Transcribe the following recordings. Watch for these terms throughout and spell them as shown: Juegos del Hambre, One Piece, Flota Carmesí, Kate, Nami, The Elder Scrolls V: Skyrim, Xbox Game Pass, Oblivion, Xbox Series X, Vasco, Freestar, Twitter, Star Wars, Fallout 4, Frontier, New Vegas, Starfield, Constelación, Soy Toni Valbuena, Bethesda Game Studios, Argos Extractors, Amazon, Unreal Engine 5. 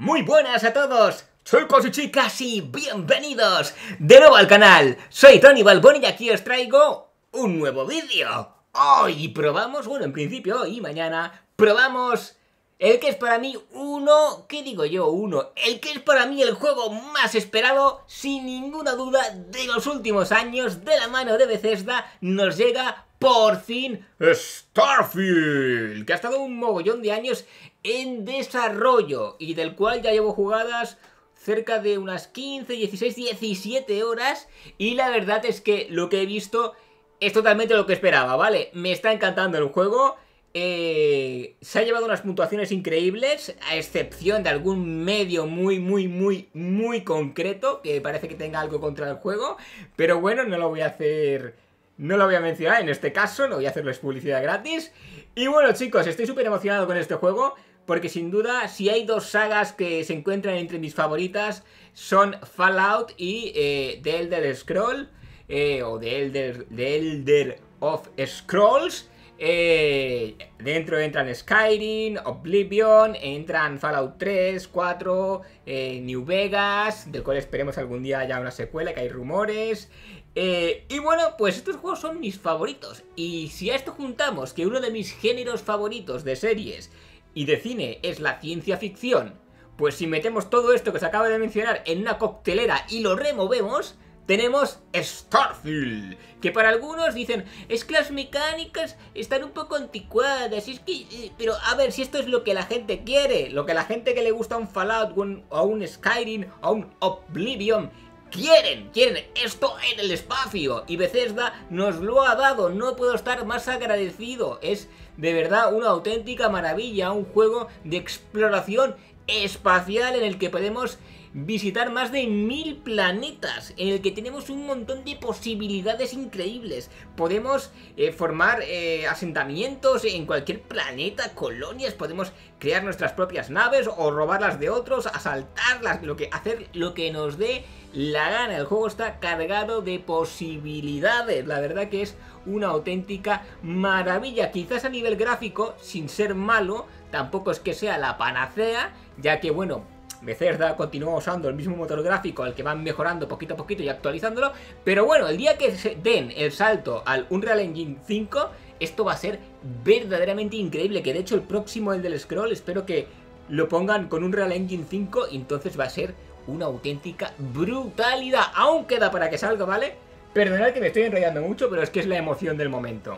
Muy buenas a todos, chicos y chicas, y bienvenidos de nuevo al canal. Soy Toni Valbuena y aquí os traigo un nuevo vídeo. Hoy probamos, bueno, en principio hoy y mañana, probamos el que es para mí el juego más esperado, sin ninguna duda, de los últimos años, de la mano de Bethesda. Nos llega por fin Starfield, que ha estado un mogollón de años en desarrollo y del cual ya llevo jugadas cerca de unas 15, 16, 17 horas, y la verdad es que lo que he visto es totalmente lo que esperaba, ¿vale? Me está encantando el juego. Se ha llevado unas puntuaciones increíbles, a excepción de algún medio muy concreto que parece que tenga algo contra el juego, pero bueno, no lo voy a mencionar en este caso, no voy a hacerles publicidad gratis. Y bueno, chicos, estoy súper emocionado con este juego, porque sin duda, si hay dos sagas que se encuentran entre mis favoritas, son Fallout y The Elder Scrolls, o The Elder of Scrolls. Dentro entran Skyrim, Oblivion, entran Fallout 3, 4, New Vegas, del cual esperemos algún día ya una secuela, que hay rumores. Y bueno, pues estos juegos son mis favoritos, y si a esto juntamos que uno de mis géneros favoritos de series y de cine es la ciencia ficción, pues si metemos todo esto que os acabo de mencionar en una coctelera y lo removemos, tenemos Starfield, que para algunos dicen, es que las mecánicas están un poco anticuadas, es que... Pero a ver, si esto es lo que la gente quiere, lo que la gente que le gusta un Fallout, a un Skyrim, a un Oblivion, quieren esto en el espacio, y Bethesda nos lo ha dado. No puedo estar más agradecido, es de verdad una auténtica maravilla, un juego de exploración espacial en el que podemos visitar más de 1000 planetas, en el que tenemos un montón de posibilidades increíbles. Podemos formar asentamientos en cualquier planeta, colonias, podemos crear nuestras propias naves o robarlas de otros, asaltarlas, hacer lo que nos dé la gana. El juego está cargado de posibilidades, la verdad que es una auténtica maravilla. Quizás a nivel gráfico, sin ser malo, tampoco es que sea la panacea, ya que bueno... Bethesda continúa usando el mismo motor gráfico, al que van mejorando poquito a poquito y actualizándolo. Pero bueno, el día que se den el salto al Unreal Engine 5, esto va a ser verdaderamente increíble. Que de hecho el próximo, el del Scroll, espero que lo pongan con Unreal Engine 5, y entonces va a ser una auténtica brutalidad. Aún queda para que salga, ¿vale? Perdonad que me estoy enrollando mucho, pero es que es la emoción del momento.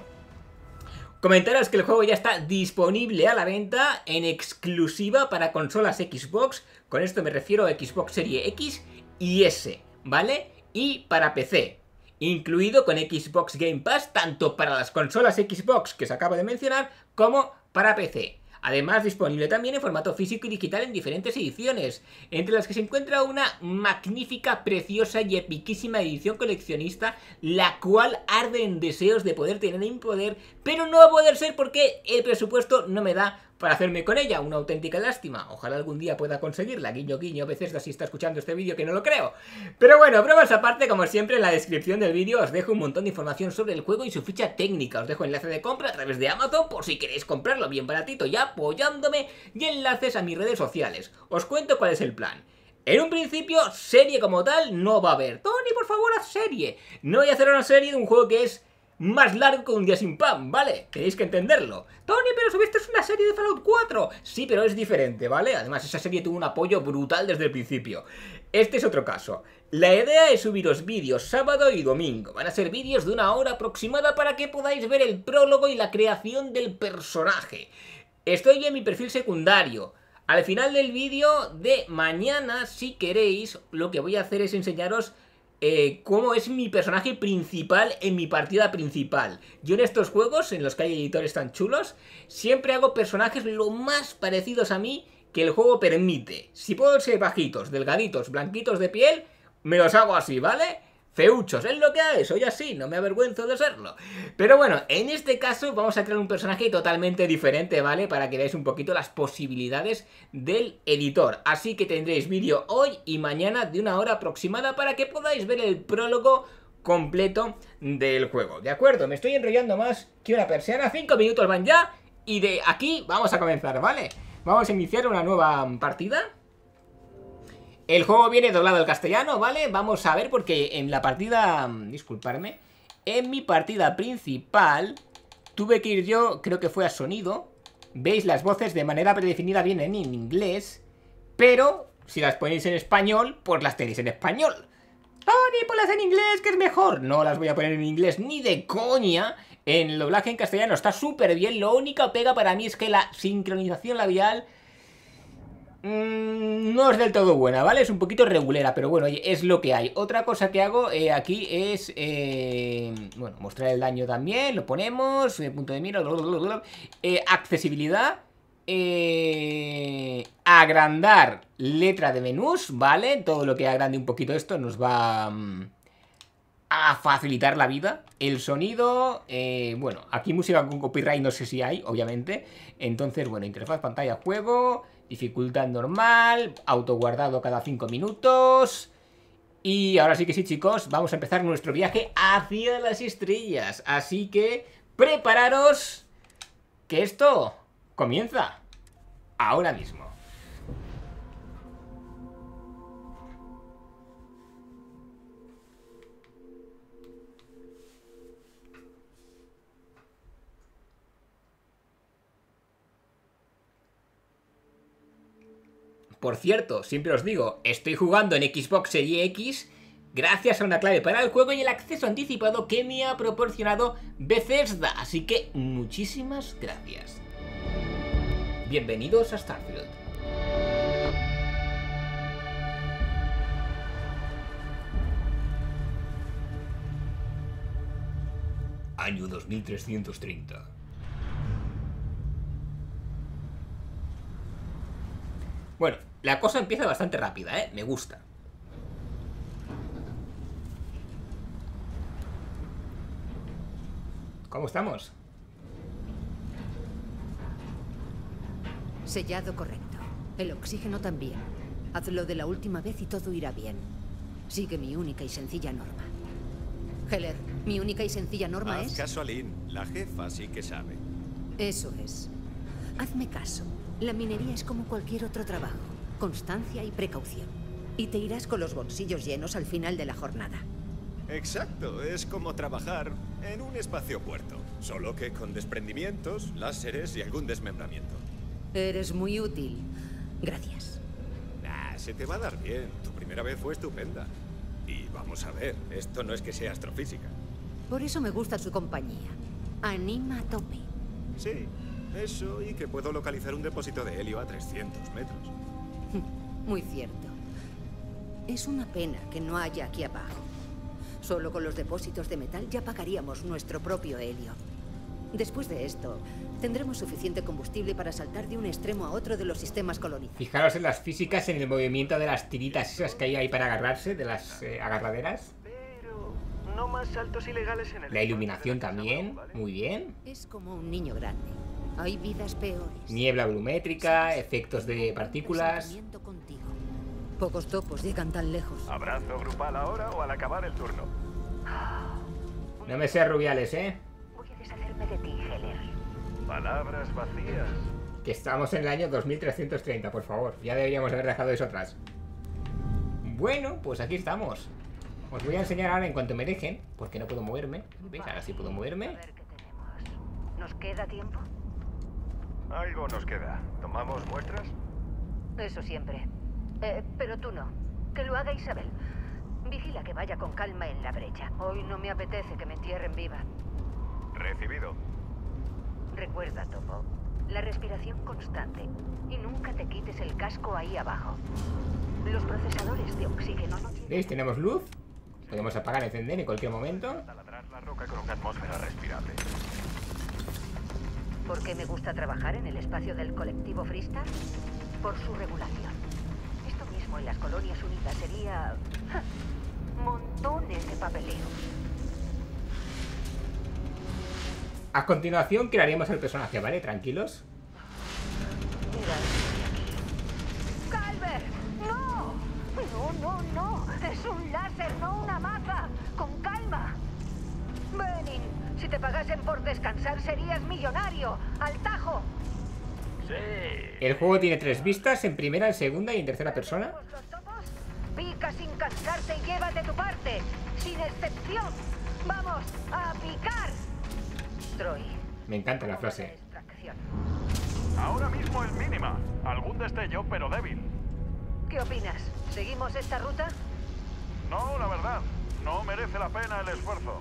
Comentaros que el juego ya está disponible a la venta en exclusiva para consolas Xbox, con esto me refiero a Xbox Series X y S, ¿vale? Y para PC, incluido con Xbox Game Pass, tanto para las consolas Xbox que os acabo de mencionar, como para PC. Además, disponible también en formato físico y digital en diferentes ediciones, entre las que se encuentra una magnífica, preciosa y epiquísima edición coleccionista, la cual arde en deseos de poder tener en poder, pero no va a poder ser porque el presupuesto no me da para hacerme con ella. Una auténtica lástima. Ojalá algún día pueda conseguirla. Guiño, guiño, Bethesda, si está escuchando este vídeo, que no lo creo. Pero bueno, bromas aparte, como siempre, en la descripción del vídeo os dejo un montón de información sobre el juego y su ficha técnica. Os dejo enlace de compra a través de Amazon por si queréis comprarlo bien baratito y apoyándome, y enlaces a mis redes sociales. Os cuento cuál es el plan. En un principio, serie como tal no va a haber. Toni, por favor, haz serie. No voy a hacer una serie de un juego que es más largo que un día sin pan, ¿vale? Tenéis que entenderlo. Toni, pero subiste una serie de Fallout 4. Sí, pero es diferente, ¿vale? Además, esa serie tuvo un apoyo brutal desde el principio. Este es otro caso. La idea es subiros vídeos sábado y domingo. Van a ser vídeos de una hora aproximada para que podáis ver el prólogo y la creación del personaje. Estoy en mi perfil secundario. Al final del vídeo de mañana, si queréis, lo que voy a hacer es enseñaros cómo es mi personaje principal en mi partida principal. Yo en estos juegos, en los que hay editores tan chulos, siempre hago personajes lo más parecidos a mí que el juego permite. Si puedo ser bajitos, delgaditos, blanquitos de piel, me los hago así, ¿vale? Feuchos, es lo que hay, soy así, no me avergüenzo de serlo. Pero bueno, en este caso vamos a crear un personaje totalmente diferente, ¿vale? Para que veáis un poquito las posibilidades del editor. Así que tendréis vídeo hoy y mañana de una hora aproximada para que podáis ver el prólogo completo del juego. ¿De acuerdo? Me estoy enrollando más que una persiana, 5 minutos van ya, y de aquí vamos a comenzar, ¿vale? Vamos a iniciar una nueva partida. El juego viene doblado al castellano, ¿vale? Vamos a ver porque en la partida... Disculparme. En mi partida principal tuve que ir yo, creo que fue a sonido. Veis, las voces de manera predefinida vienen en inglés, pero si las ponéis en español, pues las tenéis en español. Tony, ponlas en inglés, que es mejor. No las voy a poner en inglés ni de coña. En el doblaje en castellano está súper bien. Lo único pega para mí es que la sincronización labial no es del todo buena, ¿vale? Es un poquito regulera, pero bueno, oye, es lo que hay. Otra cosa que hago aquí es bueno, mostrar el daño también. Lo ponemos, punto de mira, accesibilidad, agrandar letra de menús, ¿vale? Todo lo que agrande un poquito esto nos va a facilitar la vida. El sonido, bueno, aquí música con copyright no sé si hay, obviamente. Entonces, bueno, interfaz, pantalla, juego, dificultad normal, autoguardado cada 5 minutos. Y ahora sí que sí, chicos, vamos a empezar nuestro viaje hacia las estrellas. Así que prepararos, que esto comienza ahora mismo. Por cierto, siempre os digo, estoy jugando en Xbox Series X gracias a una clave para el juego y el acceso anticipado que me ha proporcionado Bethesda, así que muchísimas gracias. Bienvenidos a Starfield. Año 2330. Bueno, la cosa empieza bastante rápida, ¿eh? Me gusta. ¿Cómo estamos? Sellado correcto. El oxígeno también. Hazlo de la última vez y todo irá bien. Sigue mi única y sencilla norma. Heller, mi única y sencilla norma es... Haz caso a Lynn. La jefa sí que sabe. Eso es. Hazme caso. La minería es como cualquier otro trabajo, constancia y precaución. Y te irás con los bolsillos llenos al final de la jornada. Exacto, es como trabajar en un espacio puerto, solo que con desprendimientos, láseres y algún desmembramiento. Eres muy útil. Gracias. Nah, se te va a dar bien. Tu primera vez fue estupenda. Y vamos a ver, esto no es que sea astrofísica. Por eso me gusta su compañía. Anima a tope. Sí. Eso, y que puedo localizar un depósito de helio a 300 metros. Muy cierto. Es una pena que no haya aquí abajo. Solo con los depósitos de metal ya pagaríamos nuestro propio helio. Después de esto, tendremos suficiente combustible para saltar de un extremo a otro de los sistemas colonizados. Fijaros en las físicas, en el movimiento de las tiritas esas que hay ahí para agarrarse, de las agarraderas. Pero no más saltos ilegales en el... La iluminación también, muy bien. Es como un niño grande. Hay vidas peores. Niebla volumétrica, efectos de partículas. Pocos topos llegan tan lejos. Abrazo grupal ahora o al acabar el turno. No me seas rubiales, ¿eh? Voy a deshacerme de ti, Heller. Palabras vacías. Que estamos en el año 2330, por favor. Ya deberíamos haber dejado eso atrás. Bueno, pues aquí estamos. Os voy a enseñar ahora en cuanto me dejen, porque no puedo moverme. ¿Veis? Ahora sí puedo moverme. A ver qué tenemos. ¿Nos queda tiempo? Algo nos queda. ¿Tomamos muestras? Eso siempre. Pero tú no. Que lo haga Isabel. Vigila que vaya con calma en la brecha. Hoy no me apetece que me entierren viva. Recibido. Recuerda, Topo, la respiración constante. Y nunca te quites el casco ahí abajo. Los procesadores de oxígeno no tienen... ¿Veis? Tenemos luz. Podemos apagar, encender en cualquier momento. Taladrar la roca con una atmósfera respirable. ¿Por qué me gusta trabajar en el espacio del colectivo Freestar? Por su regulación. Esto mismo en las colonias unidas sería... ¡ja! Montones de papeleo. A continuación crearemos el personaje, ¿vale? Tranquilos. Mira. ¡Calvert! ¡No! ¡No, no, no! ¡Es un láser, no una maza! ¡Con calma! ¡Venin! Si te pagasen por descansar serías millonario. ¡Al tajo! Sí. El juego tiene tres vistas, en primera, en segunda y en tercera persona. ¿Los topos? Pica sin cansarte y lleva de tu parte, sin excepción. ¡Vamos a picar! Troy. Me encanta la frase. Ahora mismo es mínima. Algún destello, pero débil. ¿Qué opinas? ¿Seguimos esta ruta? No, la verdad. No merece la pena el esfuerzo.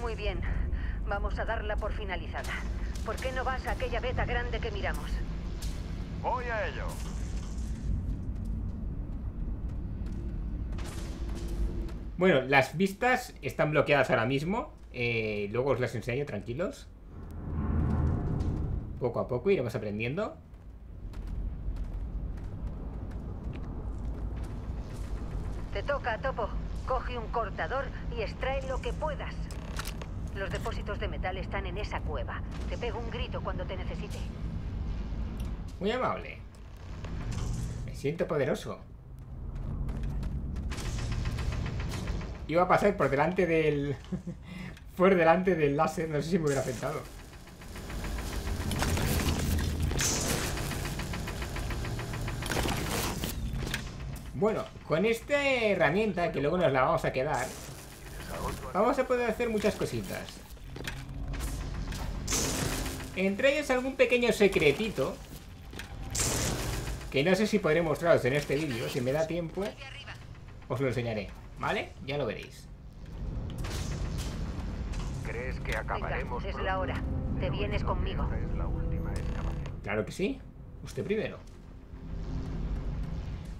Muy bien. Vamos a darla por finalizada. ¿Por qué no vas a aquella beta grande que miramos? Voy a ello. Bueno, las vistas están bloqueadas ahora mismo. Luego os las enseño, tranquilos. Poco a poco iremos aprendiendo. Te toca, Topo. Coge un cortador y extrae lo que puedas. Los depósitos de metal están en esa cueva. Te pego un grito cuando te necesite. Muy amable. Me siento poderoso. Iba a pasar por delante del... por delante del láser, no sé si me hubiera afectado. Bueno, con esta herramienta, que luego nos la vamos a quedar, vamos a poder hacer muchas cositas. Entre ellas algún pequeño secretito, que no sé si podré mostraros en este vídeo. Si me da tiempo, os lo enseñaré. ¿Vale? Ya lo veréis. ¿Crees que acabaremos? Venga, es la hora. Te vienes conmigo. Claro que sí. Usted primero.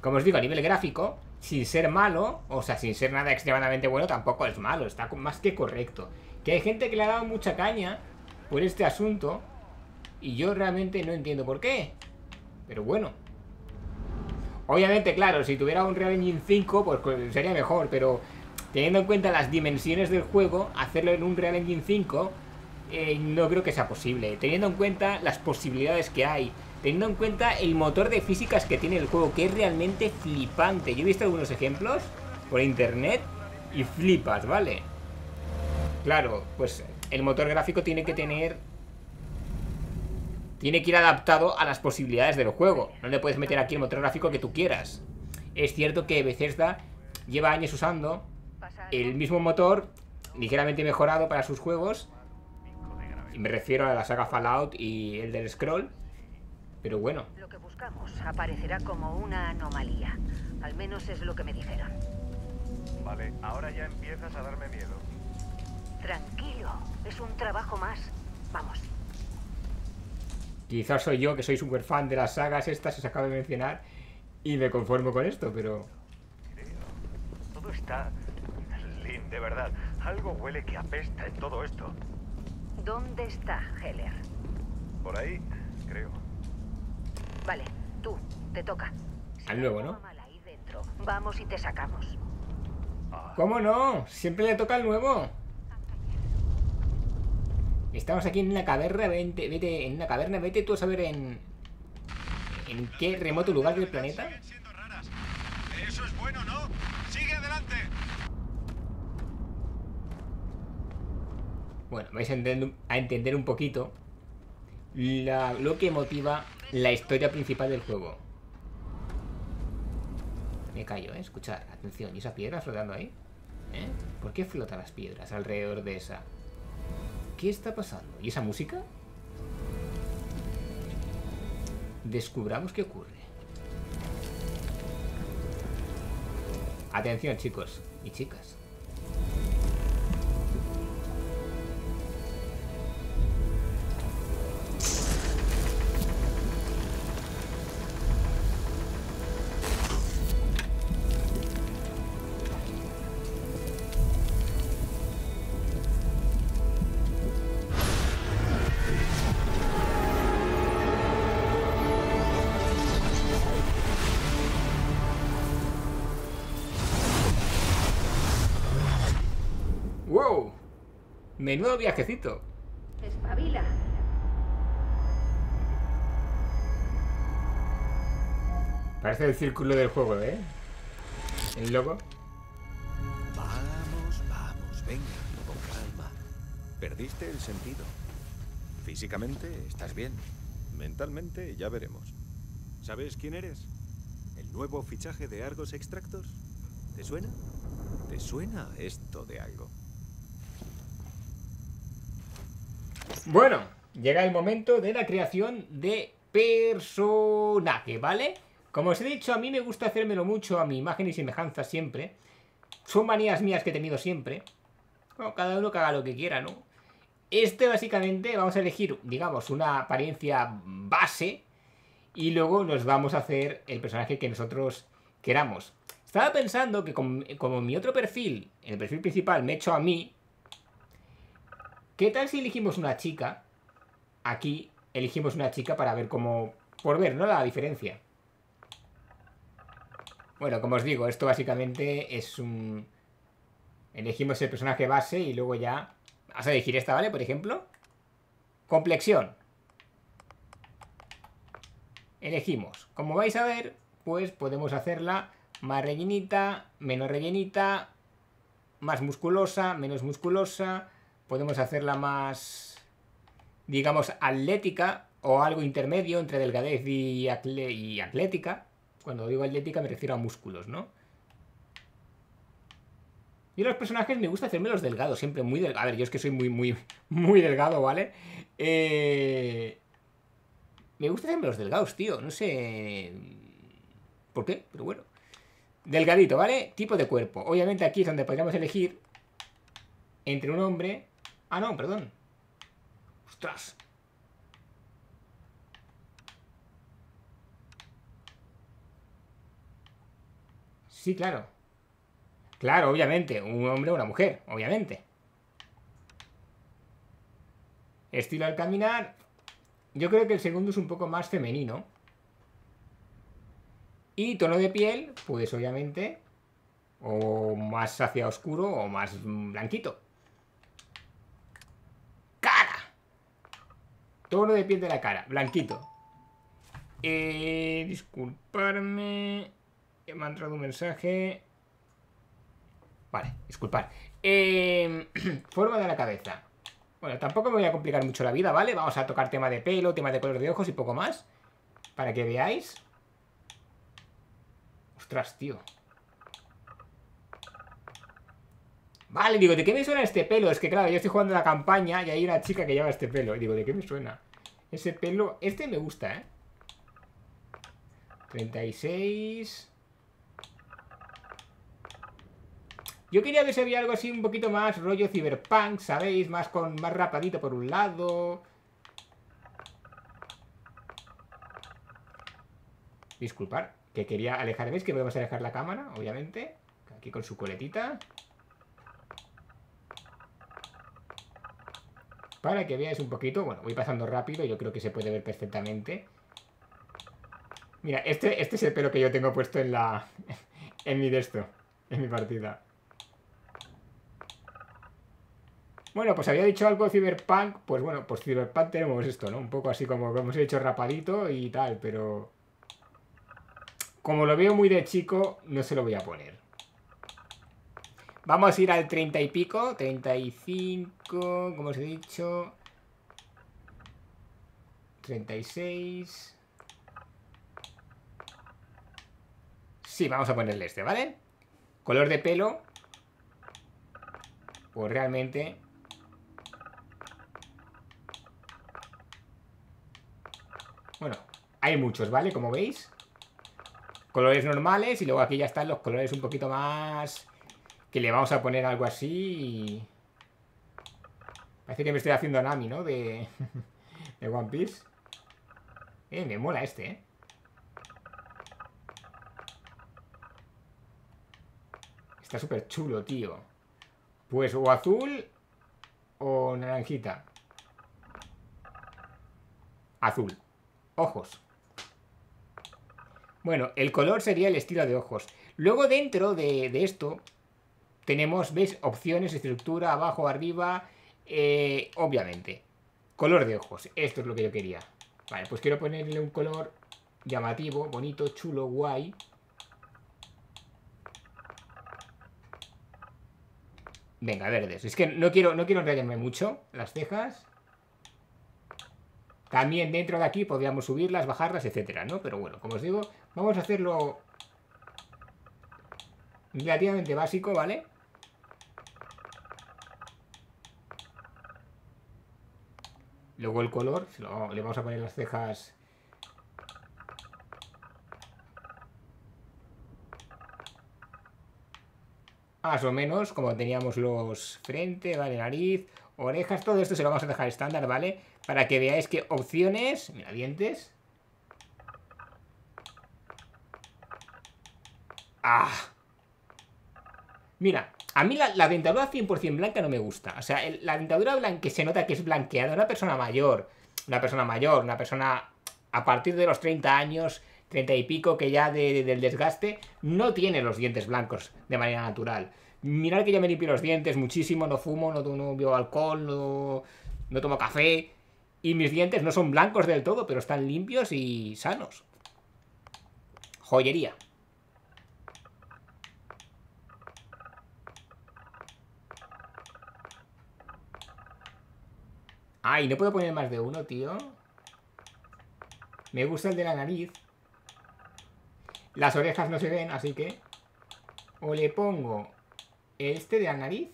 Como os digo, a nivel gráfico, sin ser malo, o sea, sin ser nada extremadamente bueno, tampoco es malo. Está más que correcto. Que hay gente que le ha dado mucha caña por este asunto, y yo realmente no entiendo por qué. Pero bueno. Obviamente, claro, si tuviera un Unreal Engine 5, pues sería mejor, pero teniendo en cuenta las dimensiones del juego, hacerlo en un Unreal Engine 5 no creo que sea posible. Teniendo en cuenta las posibilidades que hay, teniendo en cuenta el motor de físicas que tiene el juego, que es realmente flipante. Yo he visto algunos ejemplos por internet y flipas, ¿vale? Claro, pues el motor gráfico tiene que tener... tiene que ir adaptado a las posibilidades del juego. No le puedes meter aquí el motor gráfico que tú quieras. Es cierto que Bethesda lleva años usando el mismo motor, ligeramente mejorado para sus juegos. Me refiero a la saga Fallout y el del Scroll. Pero bueno. Lo que buscamos aparecerá como una anomalía. Al menos es lo que me dijeron. Vale, ahora ya empiezas a darme miedo. Tranquilo, es un trabajo más. Vamos. Quizás soy yo, que soy súper fan de las sagas estas, os acabo de mencionar, y me conformo con esto, pero... todo está... Lynn, de verdad, algo huele que apesta en todo esto. ¿Dónde está Heller? Por ahí, creo. Vale, tú, te toca. Al nuevo, ¿no? Vamos y te sacamos. ¿Cómo no? Siempre le toca al nuevo. Estamos aquí en una caverna, vete, en una caverna, vete tú a saber en qué remoto lugar del planeta. Eso es bueno, ¿no? Sigue adelante. Bueno, vais a entender un poquito lo que motiva la historia principal del juego. Me callo, ¿eh? Escuchad, atención, ¿y esa piedra flotando ahí? ¿Eh? ¿Por qué flotan las piedras alrededor de esa? ¿Qué está pasando? ¿Y esa música? Descubramos qué ocurre. Atención, chicos y chicas. Menudo viajecito. Espabila. Parece el círculo del juego, ¿eh? El logo. Vamos, vamos, venga, con calma. Perdiste el sentido. Físicamente estás bien. Mentalmente ya veremos. ¿Sabes quién eres? El nuevo fichaje de Argos Extractors? ¿Te suena? ¿Te suena esto de algo? Bueno, llega el momento de la creación de personaje, ¿vale? Como os he dicho, a mí me gusta hacérmelo mucho a mi imagen y semejanza siempre. Son manías mías que he tenido siempre. Bueno, cada uno que haga lo que quiera, ¿no? Este básicamente vamos a elegir, digamos, una apariencia base y luego nos vamos a hacer el personaje que nosotros queramos. Estaba pensando que como mi otro perfil, el perfil principal, me he hecho a mí, ¿qué tal si elegimos una chica? Aquí elegimos una chica para ver cómo... por ver, ¿no? La diferencia. Bueno, como os digo, esto básicamente es un... elegimos el personaje base y luego ya... vas a elegir esta, ¿vale? Por ejemplo. Complexión. Elegimos. Como vais a ver, pues podemos hacerla más rellenita, más musculosa, menos musculosa. Podemos hacerla más, digamos, atlética o algo intermedio entre delgadez y atlética. Cuando digo atlética me refiero a músculos, ¿no? Yo los personajes me gusta hacerme los delgados, siempre muy delgados. A ver, yo es que soy muy delgado, ¿vale? Me gusta hacerme los delgados, tío. No sé por qué, pero bueno. Delgadito, ¿vale? Tipo de cuerpo. Obviamente aquí es donde podríamos elegir entre un hombre... Ah, no, perdón. ¡Ostras! Sí, claro. Claro, obviamente. Un hombre o una mujer, obviamente. Estilo al caminar. Yo creo que el segundo es un poco más femenino. Y tono de piel, pues obviamente, o más hacia oscuro o más blanquito. ¡Cara! Tono de piel de la cara, blanquito. Disculparme. Me ha entrado un mensaje. Vale, disculpar. Forma de la cabeza. Bueno, tampoco me voy a complicar mucho la vida, ¿vale? Vamos a tocar tema de pelo, tema de color de ojos y poco más, para que veáis. Ostras, tío. Vale, digo, ¿de qué me suena este pelo? Es que claro, yo estoy jugando la campaña y hay una chica que lleva este pelo. Y digo, ¿de qué me suena? Ese pelo... este me gusta, ¿eh? 36... Yo quería ver si había algo así un poquito más rollo cyberpunk, ¿sabéis? Más con más rapadito por un lado... Disculpar. Que quería alejarme, es que vamos a alejar la cámara, obviamente. Aquí con su coletita. Para que veáis un poquito. Bueno, voy pasando rápido, yo creo que se puede ver perfectamente. Mira, este es el pelo que yo tengo puesto en la... en mi partida. Bueno, pues había dicho algo cyberpunk. Pues bueno, pues cyberpunk tenemos esto, ¿no? Un poco así como os he dicho, rapadito y tal, pero... como lo veo muy de chico, no se lo voy a poner. Vamos a ir al 30 y pico. 35, como os he dicho. 36. Sí, vamos a ponerle este, ¿vale? Color de pelo. Pues realmente... bueno, hay muchos, ¿vale? Como veis. Colores normales y luego aquí ya están los colores un poquito más... que le vamos a poner algo así y... parece que me estoy haciendo a Nami, ¿no? De One Piece. Me mola este, ¿eh? Está súper chulo, tío. Pues o azul o naranjita. Azul. Ojos. Bueno, el color sería el estilo de ojos. Luego dentro de esto tenemos, ¿veis? Opciones, estructura, abajo, arriba. Obviamente. Color de ojos. Esto es lo que yo quería. Vale, pues quiero ponerle un color llamativo, bonito, chulo, guay. Venga, verdes. Es que no quiero enrollarme mucho. Las cejas. También dentro de aquí podríamos subirlas, bajarlas, etcétera, ¿no? Pero bueno, como os digo, vamos a hacerlo relativamente básico, ¿vale? Luego el color, le vamos a poner las cejas. Más o menos, como teníamos los frente, vale, nariz, orejas, todo esto se lo vamos a dejar estándar, ¿vale? Para que veáis que opciones, mira, dientes. ¡Ah! Mira, a mí la dentadura 100% blanca no me gusta. O sea, la dentadura blanca que se nota que es blanqueada. Una persona mayor, una persona a partir de los 30 años... 30 y pico, que ya del desgaste no tiene los dientes blancos de manera natural. Mirad que yo me limpio los dientes muchísimo, no fumo, no bebo alcohol, no tomo café, y mis dientes no son blancos del todo, pero están limpios y sanos. Joyería. Ay, no puedo poner más de uno, tío. Me gusta el de la nariz. Las orejas no se ven, así que o le pongo este de la nariz .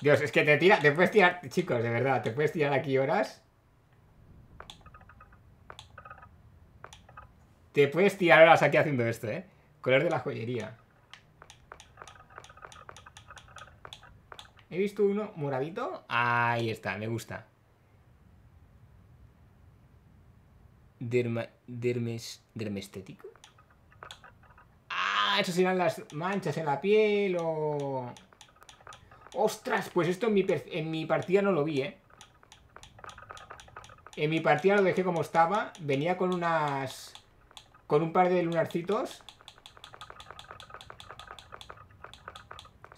Dios, es que te puedes tirar, chicos, de verdad, te puedes tirar aquí horas. Te puedes tirar horas aquí haciendo esto, ¿eh? Color de la joyería. He visto uno moradito. Ahí está, me gusta. Dermestético. Ah, eso serán las manchas en la piel o... Ostras, pues esto en mi partida no lo vi, ¿eh? En mi partida lo dejé como estaba. Venía con unas... con un par de lunarcitos.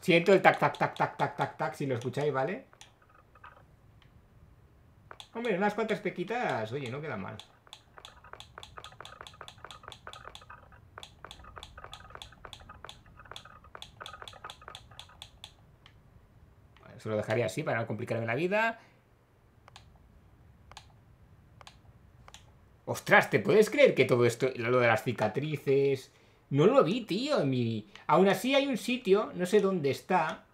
Siento el tac, tac, tac, tac, tac, tac, tac, si lo escucháis, ¿vale? Hombre, unas cuantas pequitas, oye, no queda mal. Vale, se lo dejaría así para no complicarme la vida. Ostras, ¿te puedes creer que todo esto, lo de las cicatrices... No lo vi, tío, en mi... Aún así hay un sitio, no sé dónde está.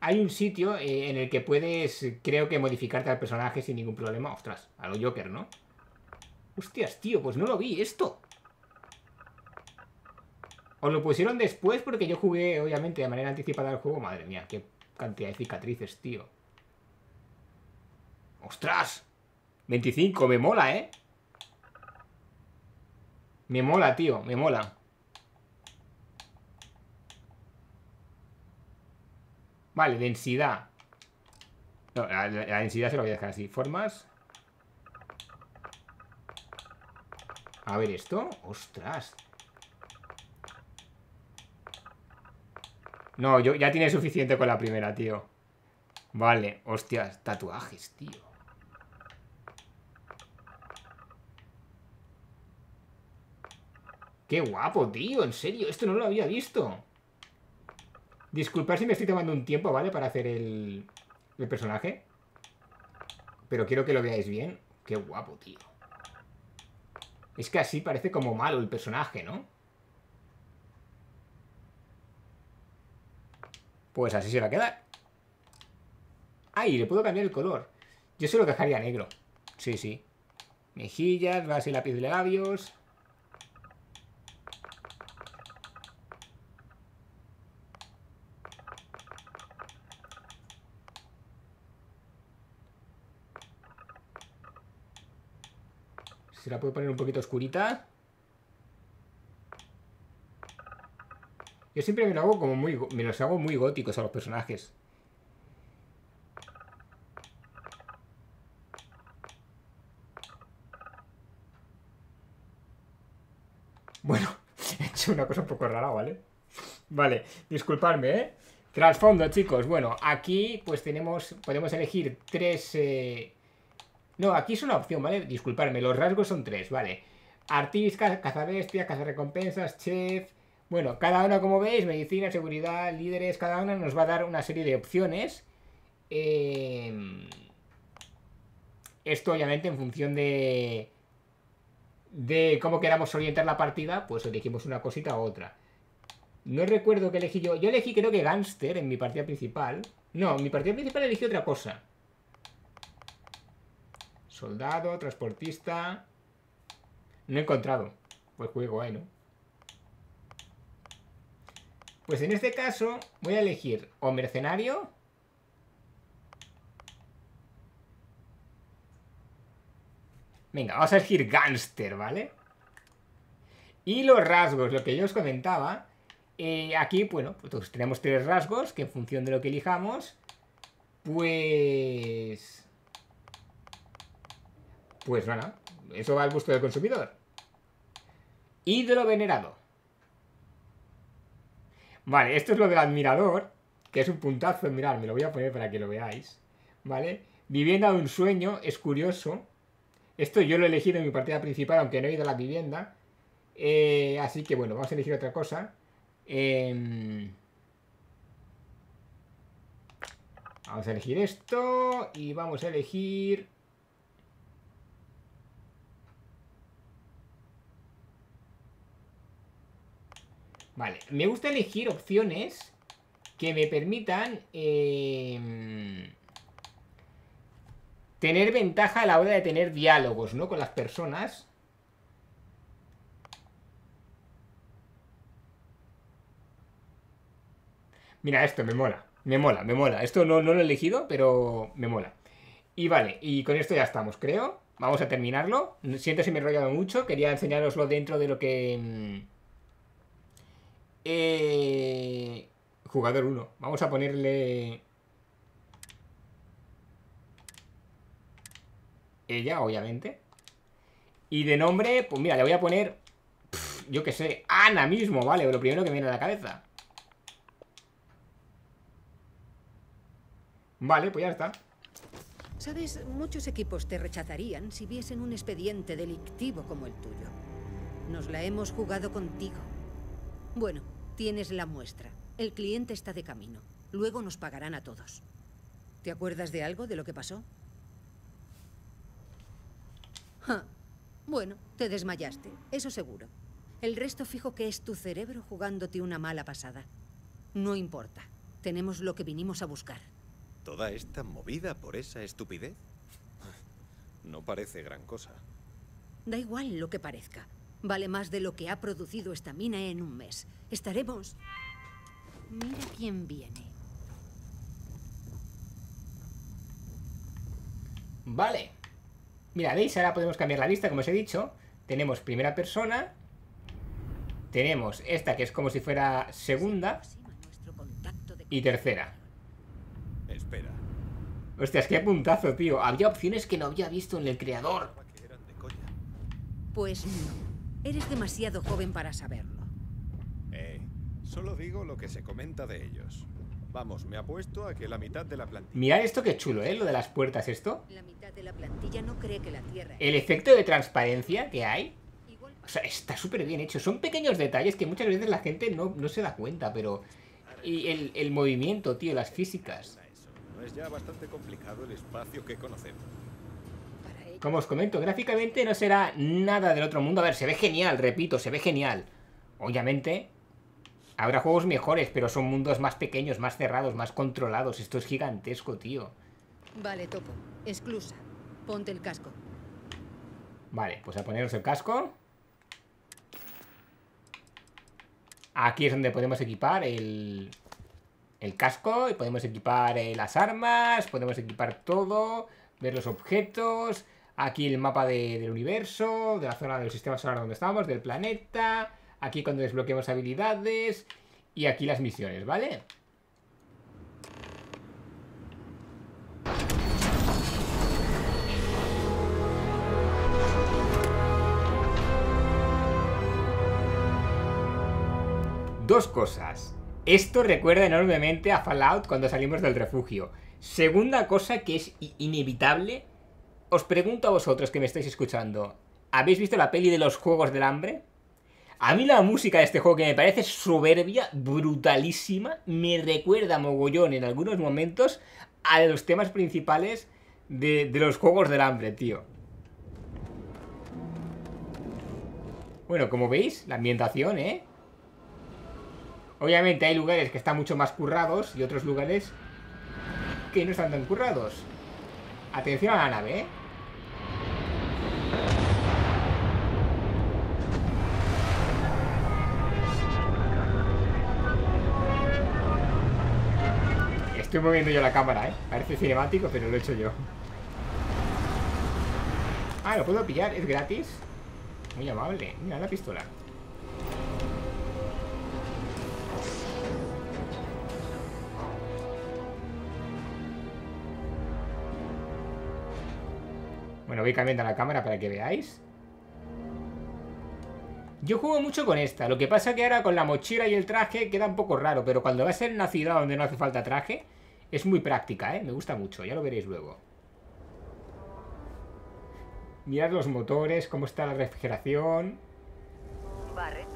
Hay un sitio en el que puedes, creo que, modificarte al personaje sin ningún problema. Ostras, a lo Joker, ¿no? Hostias, tío, pues no lo vi, esto. Os lo pusieron después porque yo jugué, obviamente, de manera anticipada al juego. Madre mía, qué cantidad de cicatrices, tío. ¡Ostras! 25, me mola, ¿eh? Me mola, tío, me mola. Vale, densidad. No, la densidad se la voy a dejar así. Formas. A ver esto. Ostras. No, yo ya tiene suficiente con la primera, tío. Vale, hostias, tatuajes, tío. Qué guapo, tío, en serio, esto no lo había visto. Disculpad si me estoy tomando un tiempo, ¿vale? Para hacer el personaje. Pero quiero que lo veáis bien. Qué guapo, tío. Es que así parece como malo el personaje, ¿no? Pues así se va a quedar. Ay, le puedo cambiar el color. Yo se lo dejaría negro. Sí, sí. Mejillas, base y lápiz de labios. Se la puedo poner un poquito oscurita. Yo siempre me lo hago como muy... me los hago muy góticos a los personajes. Bueno, he hecho una cosa un poco rara, ¿vale? Vale, disculpadme, ¿eh? Trasfondo, chicos. Bueno, aquí pues tenemos... podemos elegir tres... No, aquí es una opción, ¿vale? Disculpadme, los rasgos son tres, ¿vale? Artista, cazabestias, cazarrecompensas, chef... Bueno, cada una, como veis, medicina, seguridad, líderes... Cada una nos va a dar una serie de opciones. Esto obviamente en función de cómo queramos orientar la partida, pues elegimos una cosita u otra. No recuerdo qué elegí yo. Yo elegí creo que Gangster en mi partida principal. No, en mi partida principal elegí otra cosa. Soldado, transportista... No he encontrado. Pues juego ahí, ¿no? Pues en este caso voy a elegir o mercenario... Venga, vamos a elegir gángster, ¿vale? Y los rasgos, lo que yo os comentaba. Aquí, bueno, pues tenemos tres rasgos que en función de lo que elijamos, pues... Pues bueno, eso va al gusto del consumidor. Ídolo venerado. Vale, esto es lo del admirador, que es un puntazo. Mirad, me lo voy a poner para que lo veáis, ¿vale? Vivienda de un sueño, es curioso. Esto yo lo he elegido en mi partida principal, aunque no he ido a la vivienda. Así que bueno, vamos a elegir otra cosa. Vamos a elegir esto y vamos a elegir... Vale, me gusta elegir opciones que me permitan... tener ventaja a la hora de tener diálogos, ¿no? Con las personas. Mira, esto me mola. Me mola, me mola. Esto no lo he elegido, pero me mola. Y vale, y con esto ya estamos, creo. Vamos a terminarlo. Siento si me he enrollado mucho. Quería enseñároslo dentro de lo que... Jugador 1. Vamos a ponerle... ella, obviamente. Y de nombre, pues mira, le voy a poner... yo qué sé, Ana mismo, ¿vale? Lo primero que me viene a la cabeza. Vale, pues ya está. Sabes, muchos equipos te rechazarían si viesen un expediente delictivo como el tuyo. Nos la hemos jugado contigo. Bueno, tienes la muestra. El cliente está de camino. Luego nos pagarán a todos. ¿Te acuerdas de algo de lo que pasó? Ja. Bueno, te desmayaste, eso seguro. El resto fijo que es tu cerebro jugándote una mala pasada. No importa, tenemos lo que vinimos a buscar. ¿Toda esta movida por esa estupidez? No parece gran cosa. Da igual lo que parezca. Vale más de lo que ha producido esta mina en un mes. Estaremos... Mira quién viene. Vale. Mira, veis, ahora podemos cambiar la vista, como os he dicho. Tenemos primera persona. Tenemos esta, que es como si fuera segunda. Y tercera. Espera. Hostias, qué puntazo, tío. Había opciones que no había visto en el creador. Pues no. Eres demasiado joven para saberlo. Solo digo lo que se comenta de ellos. Vamos, me apuesto a que la mitad de la plantilla... Mirad esto que chulo, ¿eh? Lo de las puertas, esto. La mitad de la plantilla no cree que la tierra... El efecto de transparencia que hay. O sea, está súper bien hecho. Son pequeños detalles que muchas veces la gente no se da cuenta, pero... Y el movimiento, tío, las físicas. No es ya bastante complicado el espacio que conocemos. Como os comento, gráficamente no será nada del otro mundo. A ver, se ve genial, repito, se ve genial. Obviamente... Habrá juegos mejores, pero son mundos más pequeños, más cerrados, más controlados. Esto es gigantesco, tío. Vale, topo. Exclusa. Ponte el casco. Vale, pues a poneros el casco. Aquí es donde podemos equipar el casco. Y podemos equipar las armas. Podemos equipar todo. Ver los objetos. Aquí el mapa del universo. De la zona del sistema solar donde estamos. Del planeta... Aquí cuando desbloqueemos habilidades. Y aquí las misiones, ¿vale? Dos cosas. Esto recuerda enormemente a Fallout cuando salimos del refugio. Segunda cosa que es inevitable. Os pregunto a vosotros que me estáis escuchando. ¿Habéis visto la peli de los Juegos del Hambre? A mí la música de este juego, que me parece soberbia, brutalísima, me recuerda mogollón en algunos momentos a los temas principales de los Juegos del Hambre, tío. Bueno, como veis, la ambientación, ¿eh? Obviamente hay lugares que están mucho más currados y otros lugares que no están tan currados. Atención a la nave, ¿eh? Estoy moviendo yo la cámara, ¿eh? Parece cinemático, pero lo he hecho yo. Ah, ¿lo puedo pillar? ¿Es gratis? Muy amable. Mira la pistola. Bueno, voy cambiando la cámara para que veáis. Yo juego mucho con esta. Lo que pasa que ahora con la mochila y el traje queda un poco raro. Pero cuando vas en una ciudad donde no hace falta traje, es muy práctica, ¿eh? Me gusta mucho. Ya lo veréis luego. Mirad los motores, cómo está la refrigeración. Barret.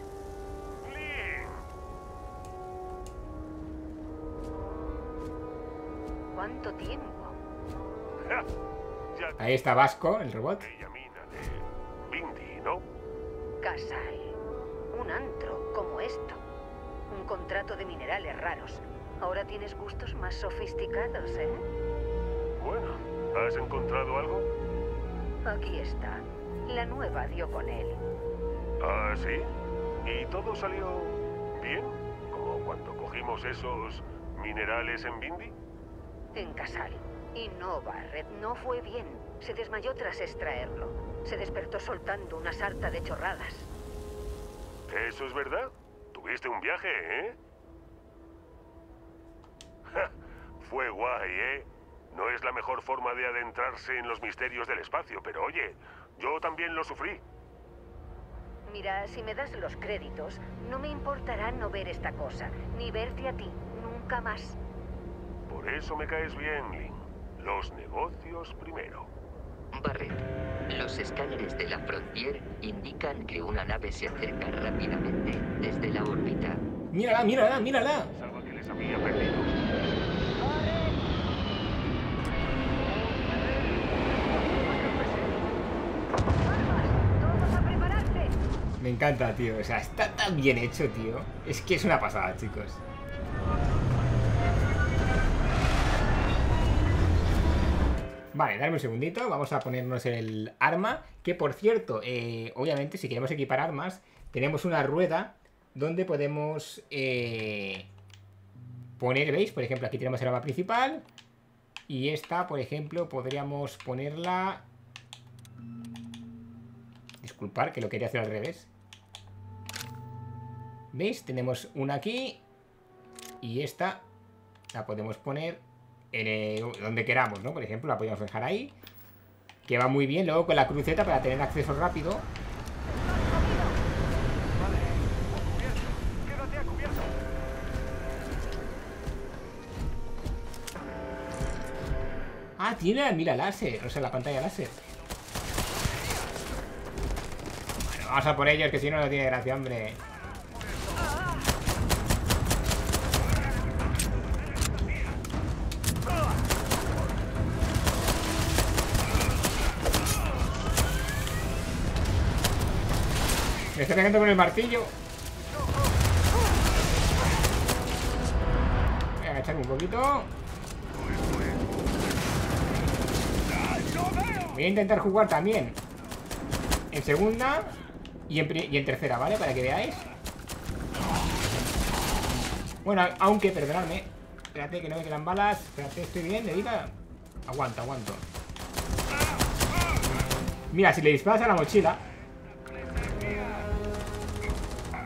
¿Cuánto tiempo? Ahí está Vasco, el robot. Casal. Un antro como esto. Un contrato de minerales raros. Ahora tienes gustos más sofisticados, ¿eh? Bueno, ¿has encontrado algo? Aquí está. La nueva dio con él. ¿Ah, sí? ¿Y todo salió bien? ¿Como cuando cogimos esos minerales en Bindi? En Casal. Y no, Barret, no fue bien. Se desmayó tras extraerlo. Se despertó soltando una sarta de chorradas. ¿Eso es verdad? Tuviste un viaje, ¿eh? Ja, fue guay, ¿eh? No es la mejor forma de adentrarse en los misterios del espacio, pero oye, yo también lo sufrí. Mira, si me das los créditos, no me importará no ver esta cosa, ni verte a ti, nunca más. Por eso me caes bien, Link. Los negocios primero. Barret, los escáneres de la Frontier indican que una nave se acerca rápidamente desde la órbita. ¡Mírala, mírala, mírala! Salvo que les había perdido. ¡Armas! ¡Todos a prepararse! Me encanta, tío. O sea, está tan bien hecho, tío. Es que es una pasada, chicos. Vale, dame un segundito, vamos a ponernos el arma, que por cierto, obviamente si queremos equipar armas, tenemos una rueda donde podemos poner, ¿veis? Por ejemplo, aquí tenemos el arma principal y esta, por ejemplo, podríamos ponerla... Disculpad, que lo quería hacer al revés. ¿Veis? Tenemos una aquí y esta la podemos poner... donde queramos, ¿no? Por ejemplo, la podemos dejar ahí, que va muy bien. Luego con la cruceta para tener acceso rápido. Ah, tiene la mira láser, o sea, la pantalla láser. Bueno, vamos a por ellos, que si no, no tiene gracia, hombre. Me está pegando con el martillo. Voy a agacharme un poquito. Voy a intentar jugar también en segunda y en tercera, ¿vale? Para que veáis. Bueno, aunque, perdonadme. Espérate que no me quedan balas. Espérate, estoy bien, Levita. Aguanta, aguanto. Mira, si le disparas a la mochila,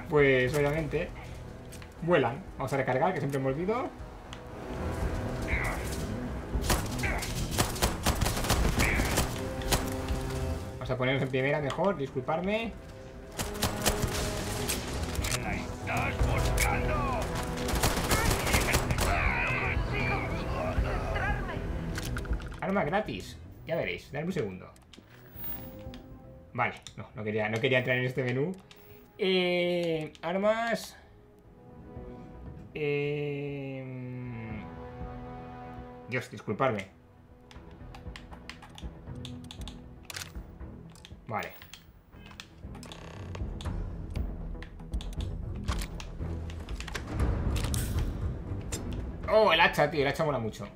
pues obviamente vuelan. Vamos a recargar, que siempre me olvido. Vamos a ponernos en primera mejor, disculparme. Arma gratis. Ya veréis, dadme un segundo. Vale, no quería entrar en este menú. Armas. Dios, disculpadme. Vale. Oh, el hacha, tío. El hacha mola mucho.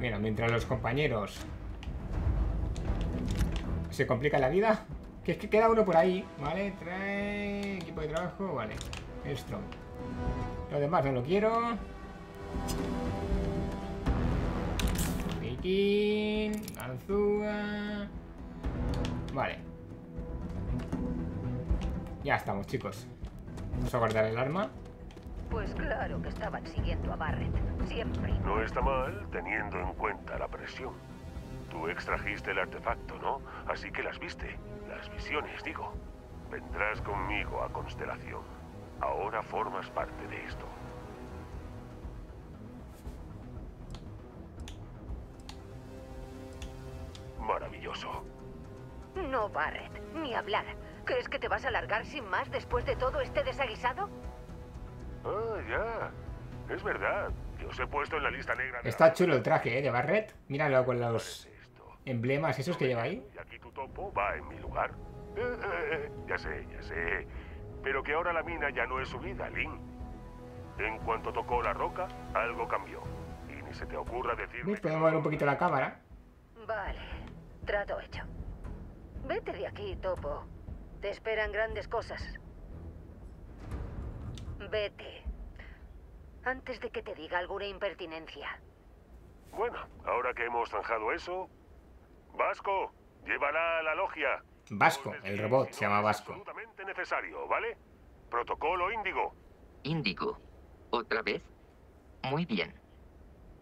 Mira, mientras los compañeros se complica la vida. Que es que queda uno por ahí, ¿vale? Trae equipo de trabajo, vale. Strong. Lo demás no lo quiero. Piquín. Alzúa. Vale. Ya estamos, chicos. Vamos a guardar el arma. Pues claro que estaban siguiendo a Barrett. Siempre. No está mal, teniendo en cuenta la presión. Tú extrajiste el artefacto, ¿no? Así que las viste. Las visiones, digo. Vendrás conmigo a Constelación. Ahora formas parte de esto. Maravilloso. No, Barrett, ni hablar. ¿Crees que te vas a largar sin más después de todo este desaguisado? Ah, ya. Es verdad. Yo os he puesto en la lista negra. Está chulo el traje, ¿eh? De Barrett. Míralo con los emblemas esos que lleva ahí. Y aquí tu topo va en mi lugar. Ya sé. Pero que ahora la mina ya no es subida, Link. En cuanto tocó la roca, algo cambió. Y ni se te ocurra decirme... Podemos mover un poquito la cámara. Vale, trato hecho. Vete de aquí, topo. Te esperan grandes cosas. Vete. Antes de que te diga alguna impertinencia. Bueno, ahora que hemos zanjado eso... Vasco, llévala a la logia. Vasco, el robot se llama Vasco. Absolutamente necesario, ¿vale? Protocolo Índigo. Índigo. ¿Otra vez? Muy bien.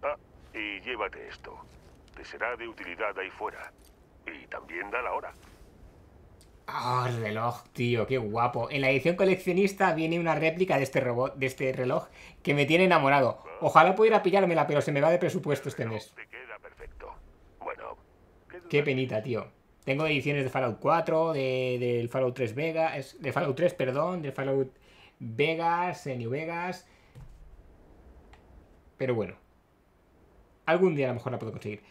Ah, y llévate esto. Te será de utilidad ahí fuera. Y también da la hora. Ah, el reloj, tío, qué guapo. En la edición coleccionista viene una réplica de este robot, de este reloj, que me tiene enamorado. Ojalá pudiera pillármela, pero se me va de presupuesto este mes. Te queda perfecto. Bueno, qué penita, tío. Tengo ediciones de Fallout 4, del Fallout 3 Vegas, de Fallout 3, perdón, de Fallout Vegas, New Vegas. Pero bueno, algún día a lo mejor la puedo conseguir.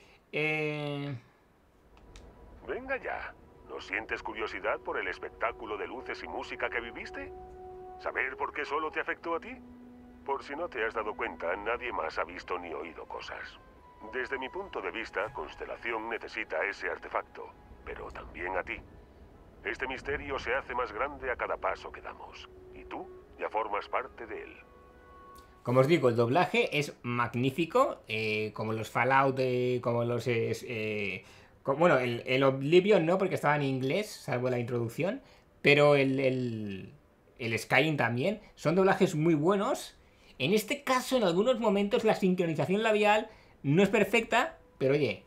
Venga ya. ¿No sientes curiosidad por el espectáculo de luces y música que viviste? ¿Saber por qué solo te afectó a ti? Por si no te has dado cuenta, nadie más ha visto ni oído cosas. Desde mi punto de vista, Constelación necesita ese artefacto, pero también a ti. Este misterio se hace más grande a cada paso que damos, y tú ya formas parte de él. Como os digo, el doblaje es magnífico, como los Fallout, como los... bueno, el Oblivion no, porque estaba en inglés, salvo la introducción, pero el Skyrim también. Son doblajes muy buenos. En este caso, en algunos momentos, la sincronización labial no es perfecta, pero oye,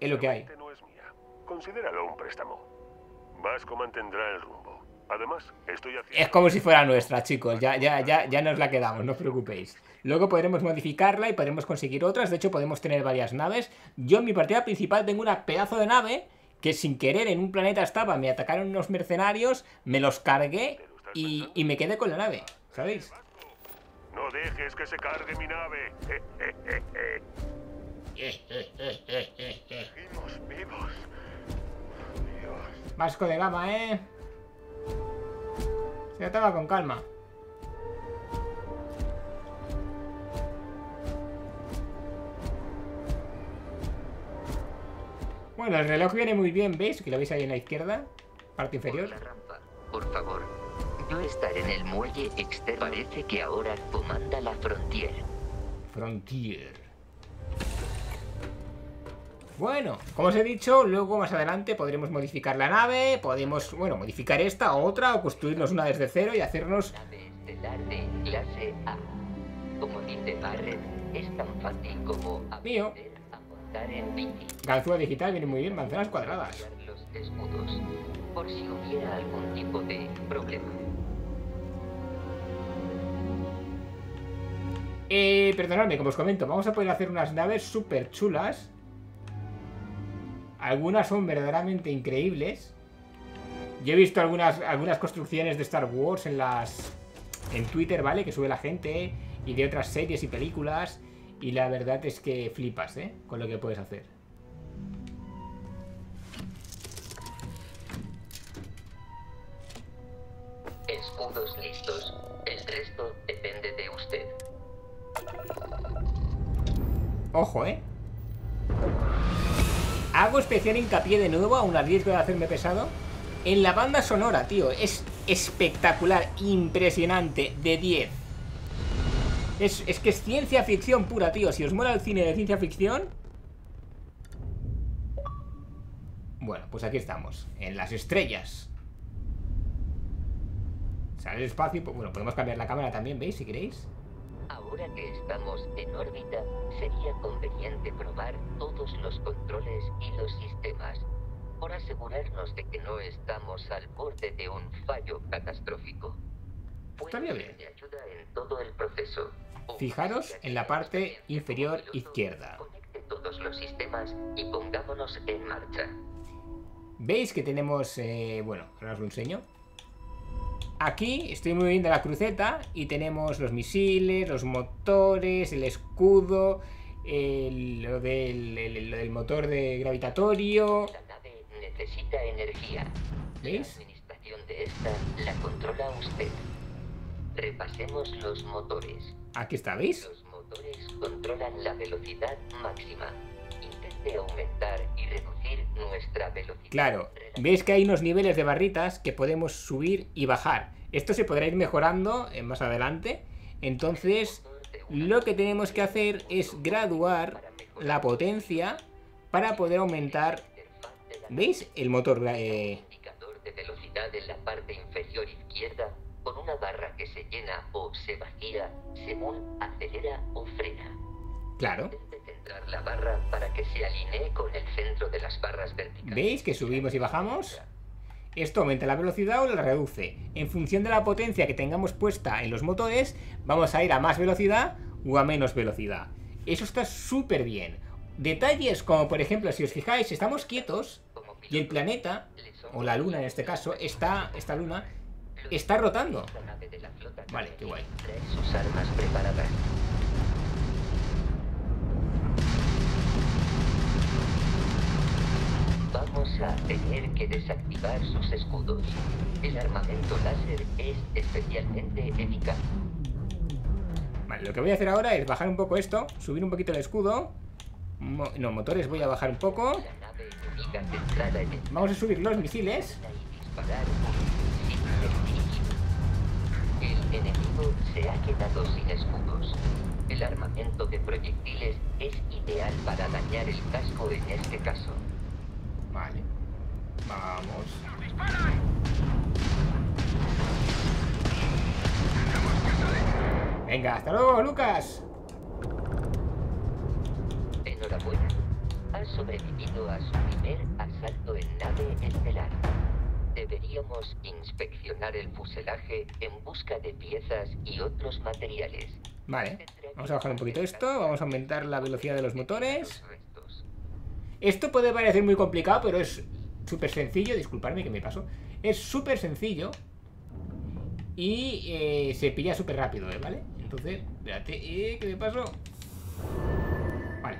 es lo que hay. No es mía. Considéralo un préstamo. Vasco mantendrá el rumbo. Además, estoy haciendo... Es como si fuera nuestra, chicos. Ya nos la quedamos, no os preocupéis. Luego podremos modificarla y podremos conseguir otras. De hecho, podemos tener varias naves. Yo en mi partida principal tengo una pedazo de nave que sin querer en un planeta estaba. Me atacaron unos mercenarios, me los cargué y me quedé con la nave, ¿sabéis? No dejes que se cargue mi nave. Seguimos vivos. Dios. Vasco de Gama, ¿eh? Se ataba con calma. Bueno, el reloj viene muy bien, ¿veis? Que lo veis ahí en la izquierda, parte inferior. Por la rampa, por favor. Yo estaré en el muelle externo. Parece que ahora comanda la Frontier. Bueno, como os he dicho, luego más adelante podremos modificar la nave, podemos, bueno, modificar esta o otra, o construirnos una desde cero y hacernos... Nave estelar de clase A. Como dice Barrett, es tan fácil como... Mío. Ganzúa digital viene muy bien, manzanas cuadradas. Los escudos, por si hubiera algún tipo de problema. Perdonadme, como os comento, vamos a poder hacer unas naves súper chulas. Algunas son verdaderamente increíbles. Yo he visto algunas construcciones de Star Wars en Twitter, ¿vale? Que sube la gente, y de otras series y películas. Y la verdad es que flipas, ¿eh? Con lo que puedes hacer. Escudos listos. El resto depende de usted. Ojo, ¿eh? Hago especial hincapié de nuevo, aún a riesgo de hacerme pesado, en la banda sonora, tío. Es espectacular, impresionante, de 10. Es que es ciencia ficción pura, tío. Si os mola el cine de ciencia ficción... Bueno, pues aquí estamos, en las estrellas. Sale el espacio. Bueno, podemos cambiar la cámara también, ¿veis? Si queréis. Ahora que estamos en órbita, sería conveniente probar todos los controles y los sistemas, por asegurarnos de que no estamos al borde de un fallo catastrófico. Estaría bien. Fijaros en la parte inferior izquierda. Conecte todos los sistemas y pongámonos en marcha. ¿Veis que tenemos, bueno, ahora os lo enseño? Aquí estoy moviendo la cruceta y tenemos los misiles, los motores, el escudo, lo del motor de gravitatorio. La nave necesita energía. ¿Veis? La administración de esta la controla usted. Repasemos los motores. Aquí está, ¿veis? Los motores controlan la velocidad máxima. Intente aumentar y reducir nuestra velocidad. Claro, veis que hay unos niveles de barritas que podemos subir y bajar. Esto se podrá ir mejorando más adelante. Entonces, lo que tenemos que hacer es graduar la potencia para poder aumentar. ¿Veis? El motor. Indicador de velocidad en la parte inferior izquierda, con una barra que se llena o se vacía según acelera o frena. Claro. Centrar la barra para que se alinee con el centro de las barras verticales. ¿Veis que subimos y bajamos? Esto aumenta la velocidad o la reduce. En función de la potencia que tengamos puesta en los motores, vamos a ir a más velocidad o a menos velocidad. Eso está súper bien. Detalles como, por ejemplo, si os fijáis, estamos quietos y el planeta, o la luna en este caso, esta luna está rotando. Vale, qué guay. Sus armas preparadas. Vamos a tener que desactivar sus escudos. El armamento láser es especialmente eficaz. Vale, lo que voy a hacer ahora es bajar un poco esto, subir un poquito el escudo. Motores voy a bajar un poco. Vamos a subir los misiles. El enemigo se ha quedado sin escudos. El armamento de proyectiles es ideal para dañar el casco en este caso. Vale. Vamos. Venga, hasta luego, Lucas. Enhorabuena. Has sobrevivido a su primer asalto en nave estelar. Deberíamos inspeccionar el fuselaje en busca de piezas y otros materiales. Vale. Vamos a bajar un poquito esto. Vamos a aumentar la velocidad de los motores. Esto puede parecer muy complicado, pero es súper sencillo. Disculpadme que me paso. Es súper sencillo. Y se pilla súper rápido, ¿vale? Entonces, espérate, ¿qué me pasó? Vale.